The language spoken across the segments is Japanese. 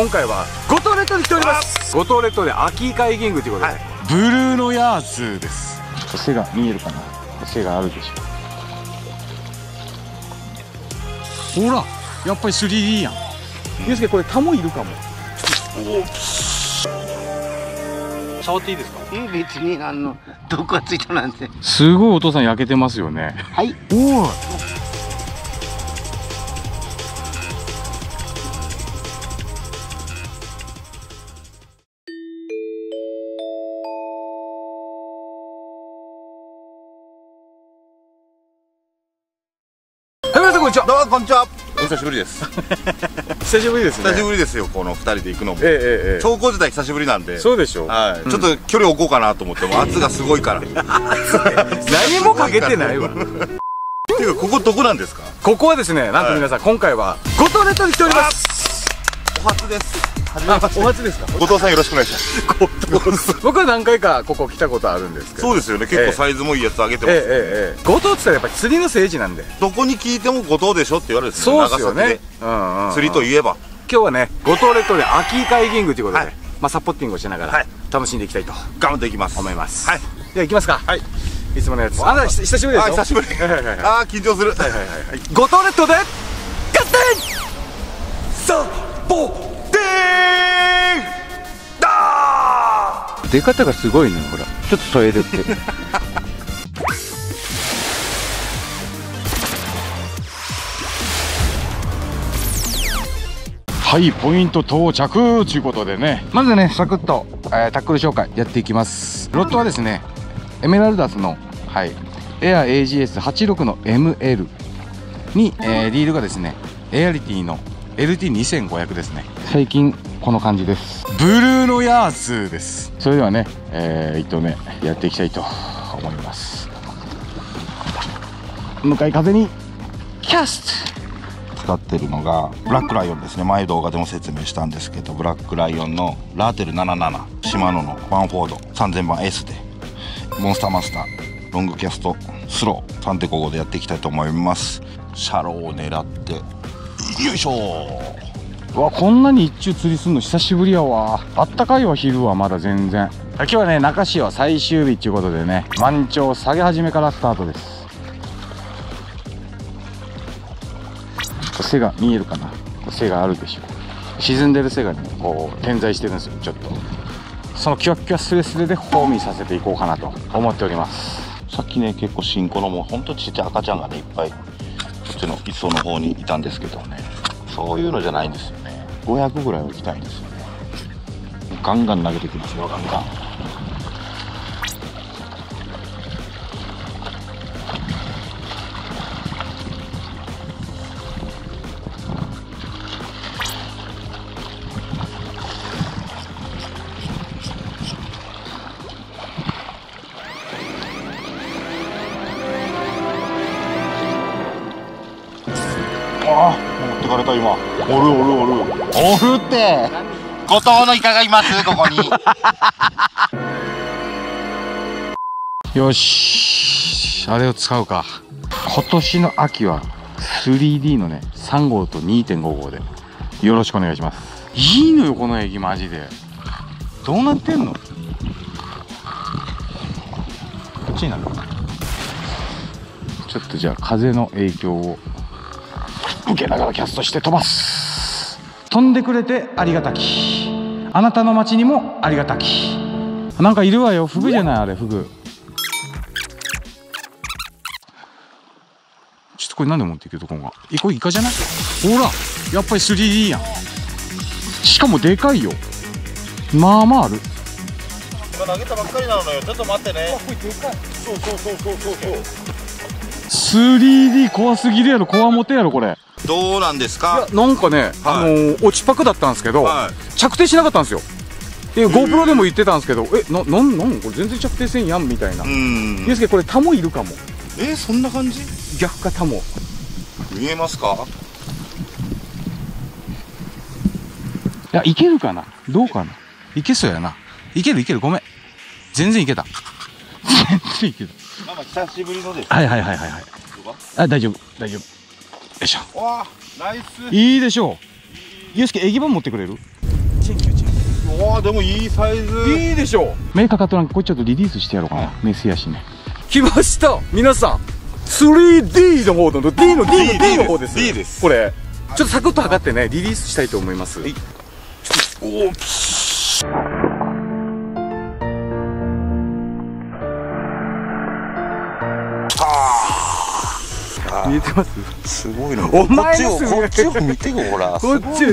今回は五島列島に来ております。五島列島で秋カイキングということで、はい、ブルーのヤーズです。星が見えるかな。星があるでしょ。ほらやっぱり 3D やん。ゆうすけこれタモいるかも。触っていいですか？別に毒がついたなんて。すごいお父さん焼けてますよね。はい。おおこんにちは。お久しぶりです。久しぶりですね。久しぶりですよ、この二人で行くのも。長考自体久しぶりなんで。そうでしょう。はい。ちょっと距離置こうかなと思っても、圧がすごいから。何もかけてないわ。っていうか、ここどこなんですか？ここはですね、なんと皆さん、今回は五島列島に来ております。お初です。お初ですか。後藤さんよろしくお願いします。僕は何回かここ来たことあるんですけど。そうですよね。結構サイズもいいやつあげてます。後藤って言ったらやっぱり釣りの聖地なんで。どこに聞いても後藤でしょって言われるんですよ。そうですよね。釣りといえば。今日はね、五島列島で秋カイキングということで、まあサポーティングをしながら楽しんでいきたいと頑張っていきます。思います。はい。では行きますか。はい。いつものやつ。あなた久しぶりです。久しぶり。ああ緊張する。はいはいはい。五島列島でガッテンサポ。出方がすごいね。ほらちょっと添えるってはい、ポイント到着ということでね、まずねサクッと、タックル紹介やっていきます。ロットはですねエメラルダスの、はい、エア AGS86 の ML に、リールがですねエアリティの LT2500 ですね。最近この感じです。ブルーのヤーズです。それではね、1投目やっていきたいと思います。向かい風にキャスト使ってるのがブラックライオンですね。前動画でも説明したんですけど、ブラックライオンのラーテル77、シマノのワンフォード3000番 S でモンスターマスターロングキャストスロー 3.55 でやっていきたいと思います。シャローを狙ってよいしょ。わ、こんなに一中釣りするの久しぶりやわ。あったかいわ昼はまだ全然。今日はね中市は最終日っていうことでね、満潮下げ始めからスタートです。背が見えるかな。背があるでしょ。沈んでる背がねこう点在してるんですよ。ちょっとそのキワキワスレスレでホーミーさせていこうかなと思っております。さっきね結構新子のもうほんとちっちゃい赤ちゃんがねいっぱいこっちの一層の方にいたんですけどね、そういうのじゃないんですよね。500ぐらいは行きたいんですよね。ガンガン投げてきますよ、ガンガン。ああ持ってかれた。今おるって後藤のイカがいます、ここによし、あれを使うか。今年の秋は 3D のね3号と 2.5 号でよろしくお願いします。いいのよこの駅マジで。どうなってんの。こっちになるかな。ちょっとじゃあ風の影響を受けながらキャストして飛ばす。飛んでくれてありがたき、あなたの町にもありがたき。なんかいるわよ。フグじゃないあれ、フグ。ちょっとこれ何で持っていけるとこが。これイカじゃない。ほらやっぱり 3D やん。しかもでかいよ。まあまあある。投げたばっかりなのよ。ちょっと待ってね。これでかい。そう 3D 怖すぎるやろ。怖もてやろこれ。どうなんですか。いやなんかね、落ちパクだったんですけど、着底しなかったんですよ。で GoPro でも言ってたんですけど、なんこれ全然着底せんやんみたいな。ゆうすけこれタモいるかも。そんな感じ。逆かタモ。見えますか。いやいけるかな。どうかな。いけそうやな。いけるごめん。全然いけた。全然いけた。久しぶりのです。はい。あ、大丈夫。よいしょ。わあ、ナイス。いいでしょう。ゆうすけ、エギバン持ってくれる？うわー、でもいいサイズ、いいでしょう。目かかっとらん、これちょっとリリースしてやろうかな、目すやしね。来ました皆さん、 3D の方の D の D の D の方です。 D です。これちょっとサクッと測ってね、リリースしたいと思います。おお、見えてます？すごいな。お前のこっちを見てよ、ほら。こっち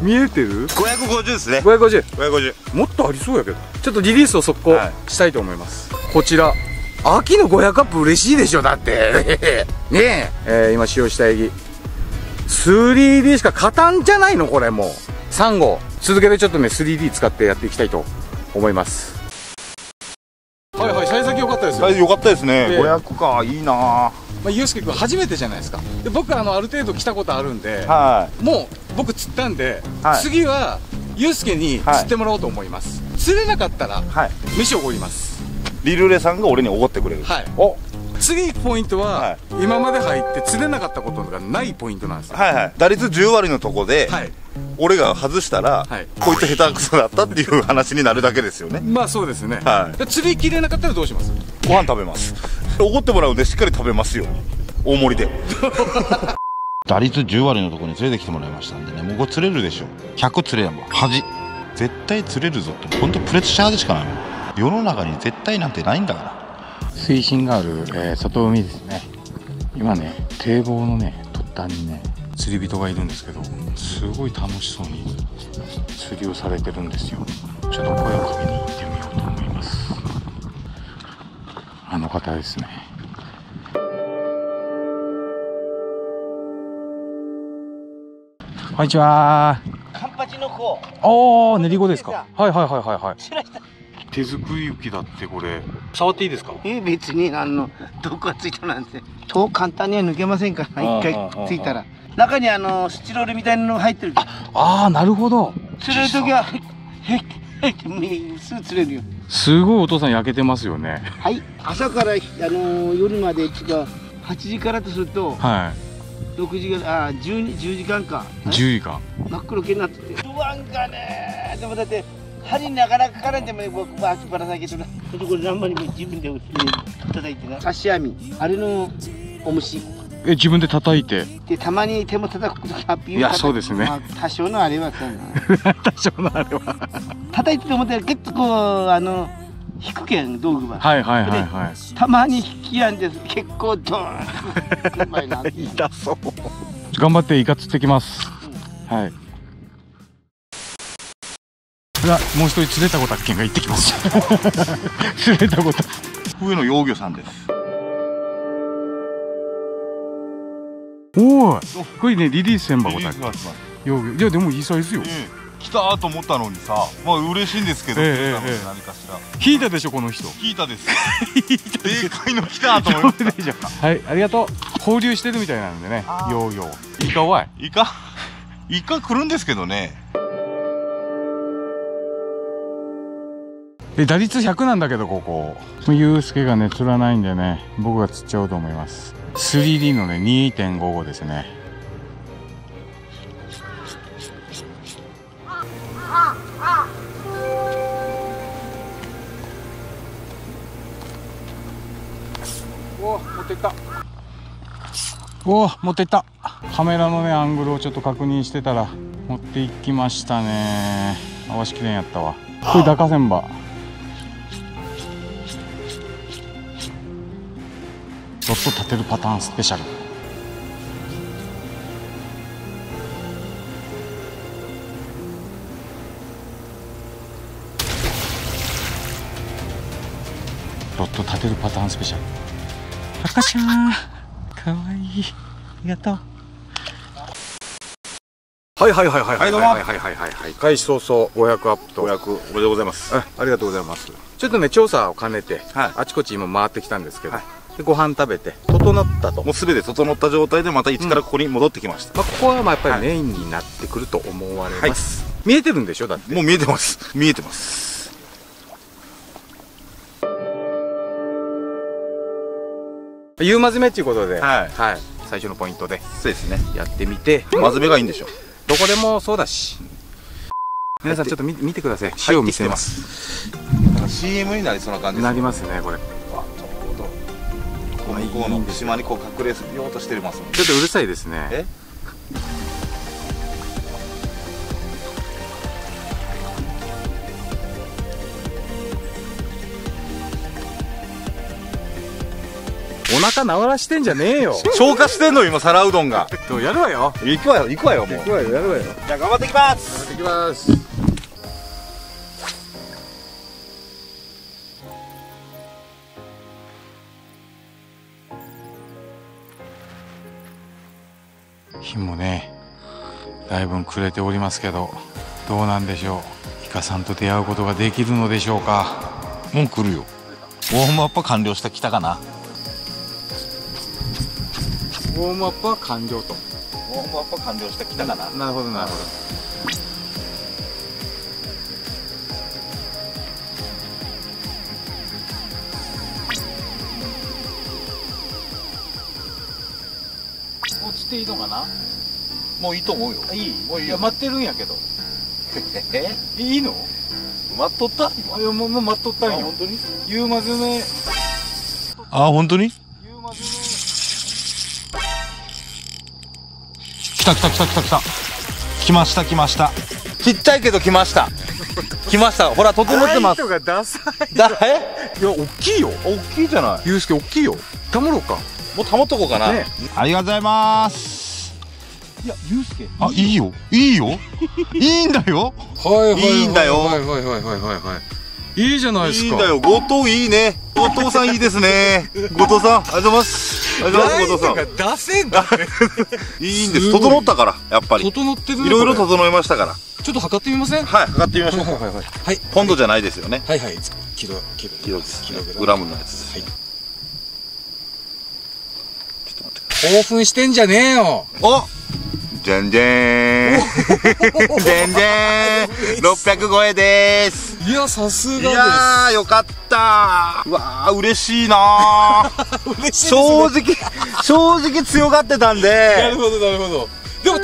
見えてる？550ですね。550。もっとありそうやけど。ちょっとリリースを速攻したいと思います。こちら秋の500アップ嬉しいでしょ、だって。ねえ、今使用した液 3D しか勝たんじゃないのこれもう。3号続けてちょっとね 3D 使ってやっていきたいと思います。はいはい、幸先良かったですよ。良かったですね。500か、いいな。まあ、ゆうすけ君初めてじゃないですか。で、僕ある程度来たことあるんで、もう僕釣ったんで、次はゆうすけに釣ってもらおうと思います。釣れなかったら飯をおごります。リルレさんが俺におごってくれる。はい。お、次行くポイントは今まで入って釣れなかったことがないポイントなんですよ。はいはい。打率10割のとこで俺が外したらこいつ下手くそだったっていう話になるだけですよね。まあそうですね。釣りきれなかったらどうします？ご飯食べます。おごってもらうんでしっかり食べますよ、大盛りで。打率10割のとこに連れてきてもらいましたんでね、もうこれ釣れるでしょ。100釣れやもん、恥。絶対釣れるぞって本当プレッシャーでしかないもん、世の中に絶対なんてないんだから。水深がある、外海ですね。今ね、堤防のね突端にね釣り人がいるんですけど、すごい楽しそうに釣りをされてるんですよ。ちょっと声をかけに行ってみようと思います。あの方ですね。こんにちは。カンパチの子。ああ、練り子ですか。はいはいはいはいはい。手作り浮きだってこれ。触っていいですか。別に毒がついたなんて、と簡単には抜けませんから、一回ついたら。中にスチロールみたいなのが入ってる。ああ、なるほど。釣れるときはすぐ釣れるよ。すごいお父さん焼けてますよね。はい、朝から夜までちょっと8時からとすると、はい、6時あ10時間か。10時間。真っ黒けになってて。不安がね、でもだって針なかなかかからんでもね、僕は秋バラだけどな。ちょっとこれ何枚も自分で叩いてな。刺し網、あれのお虫。自分で叩いて。でたまに手も叩くとハッピー。いやそうですね。多少のあれは多少のあれは。叩いてて思ったら結構引くけん道具は。はいはいはいはい。たまに引きやんです。結構ドーン。痛そう。頑張ってイカ釣ってきます。はい。もう一人釣れた子たっけんが行ってきます。釣れた子た。上野養魚さんです。おお、これねリリースせんばこだっけ。いやでもいいサイズよ。来たと思ったのにさ、まあ嬉しいんですけど、何かしら引いたでしょこの人。引いたです。でかいの来たと思ってでしょ。はい、ありがとう。放流してるみたいなんでね、ヨーヨー。イカわい、イカ来るんですけどね。で打率100なんだけど、ここゆうすけがね釣らないんでね、僕が釣っちゃおうと思います。3D のね 2.55 ですね。おー、持ってった。おー、持ってった。カメラのねアングルをちょっと確認してたら持っていきましたね。あわしきれんやったわ。これダカセンバロッド立てるパターンスペシャル。ロッド立てるパターンスペシャル。赤ちゃん可愛い。ありがとう。はいはいはいはいはいはい。開始早々500アップと。500、おめでとうございます。ありがとうございます。ちょっとね調査を兼ねてあちこち今回ってきたんですけど。ご飯食べて整ったと、もうすべて整った状態でまた一からここに戻ってきました。まあここはまあやっぱりメインになってくると思われます。見えてるんでしょ。だってもう見えてます。見えてます。夕まずめっていうことで、はい、最初のポイントでそうですねやってみて。まずめがいいんでしょ。どこでもそうだし。皆さんちょっと見てください。塩を見せます。なんか CM になりそうな感じですね。なりますね、これ。向こうの島にこう隠れようとしてますもん。ちょっとうるさいですね。え？お腹なわらしてんじゃねえよ。消化してんの今皿うどんが。やるわよ。行くわよもう。行くわよやるわよ。じゃあ頑張ってきます。日もね、だいぶ暮れておりますけど、どうなんでしょう。イカさんと出会うことができるのでしょうか。もう来るよ。ウォームアップは完了した来たかな。ウォームアップは完了と。ウォームアップは完了してきたかな。なるほどなるほど。落ちていいのかな。もういいと思うよ。いい。もういいよ。いや待ってるんやけど。いいの？待っとった？今。いやもう待っとったんよ。本当に？夕まずめ。あ本当に？夕まずめ。来ました。ちっちゃいけど来ました。来ました。ほら整ってます。ライトがダサい。いや大きいよ。大きいじゃない。ゆうすけ大きいよ。保ろうか。もう保っとこうかな。ね、ありがとうございます。いやゆうすけ。あいいよ。いいんだよ。はい。いいじゃないですか。いいんだよ。後藤いいね。後藤さんいいですね。後藤さんありがとうございます。出せんだいいんです。整ったからやっぱり整ってる。いろいろ整いましたからちょっと測ってみません？はい、測ってみましょう。はい、ポンドじゃないですよね。はい、キロです。グラムのやつ。はい。ちょっと待ってください。興奮してんじゃねえよ。お、じゃん。600超えです。いやさすがです。いやーよかったー。うわー嬉しいなー。嬉しいですね。正直強がってたんで。なるほど。でも整っ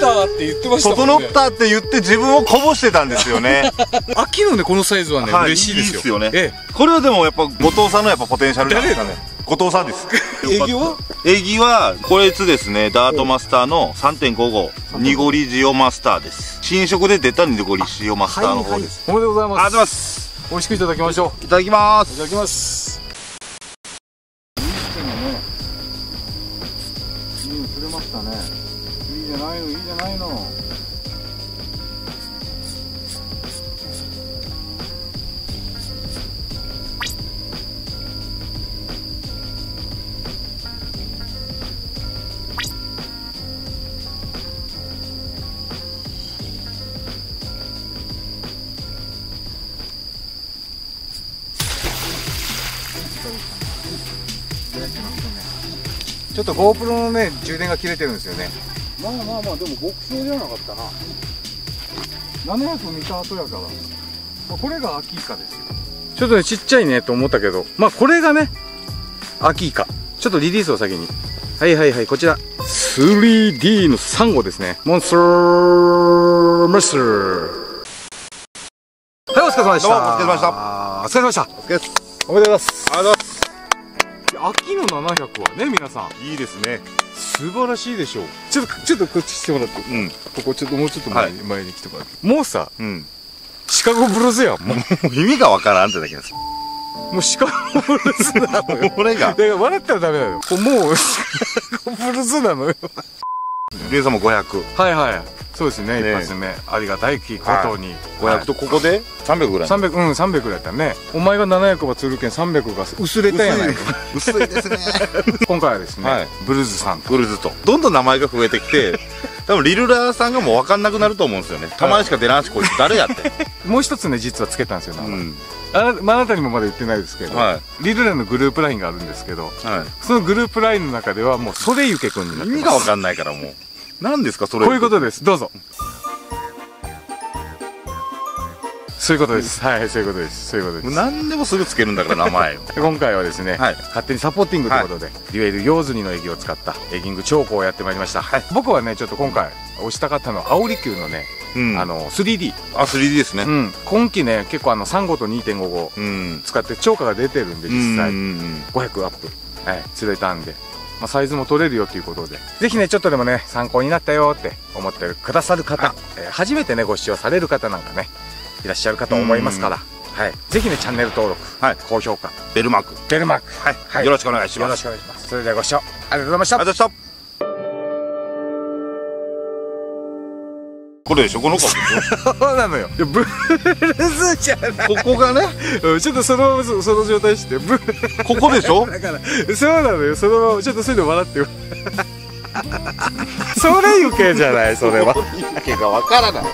たって言ってましたもんね。整ったって言って自分をこぼしてたんですよね。秋のねこのサイズはね嬉しいですよね。これはでもやっぱ後藤さんのやっぱポテンシャルですかね。後藤さんです。営業はこれですね。ダートマスターの 3.5 号ニゴリジオマスターです。新色で出たニゴリジオマスターの方です。おめでとうございます。ありがとうございます。美味しくいただきましょう。いただきます。いいの釣れましたね。いいじゃないの。ちょっと GoPro のね充電が切れてるんですよね。まあでも極小じゃなかったな。700見た後やから、まあ、これが秋イカですよ。ちょっとねちっちゃいねと思ったけど、まあこれがね秋イカ。ちょっとリリースを先に。はい、こちら 3D の3号ですね。モンスターマスター。はい、お疲れ様でした。お疲れ様でした。おめでとうございます。ありがとうございます。秋の700はね皆さんいいですね。素晴らしいでしょう。ちょっとこっちしてもらって、ここちょっともうちょっと前に来てもらって。もうさシカゴブルーズやん。もう意味がわからんってだけです。もうシカゴブルーズなのよ。俺が笑ったらダメだよ。もうシカゴブルーズなのよ。レイさんも500。はい、そうですね。一発目ありがたいことに500とここで300ぐらい。300だったね。お前が700は釣るけん300が薄れたやないか。薄いですね。今回はですねブルーズさん、ブルーズとどんどん名前が増えてきて、多分リルラーさんがもう分かんなくなると思うんですよね。たまにしか出ないし、こいつ誰やって。もう一つね実はつけたんですよ。あなたにもまだ言ってないですけど、リルラのグループラインがあるんですけど、そのグループラインの中ではもうそれゆけくんになってます。意味が分かんないからもう何ですかそれ。こういうことです。どうぞ。そういうことです。はい、そういうことです。そういうことです。何でもすぐつけるんだから名前を。今回はですね、勝手にサポーティングということで、デュエルヨーズニの液を使ったエギング超高をやってまいりました。僕はね、ちょっと今回推したかったのは青利休のね、3D。あ、3D ですね。今期ね、結構3号と 2.5 号使って超過が出てるんで、実際500アップ釣れたんで。まあサイズも取れるよということで、ぜひねちょっとでもね参考になったよって思ってくださる方、初めてねご視聴される方なんかねいらっしゃるかと思いますから、はい、ぜひねチャンネル登録、はい、高評価、ベルマーク、ベルマーク、はい、はい、よろしくお願いします。よろしくお願いします。それではご視聴ありがとうございました。ありがとうございました。これでしょ、この子。そうなのよ。ブルーじゃない。ここがね、ちょっとその状態してブルー。ここでしょ。だからそうなのよ。そのちょっとそれで笑ってよ。それゆけじゃない、それは。ゆけがわからない。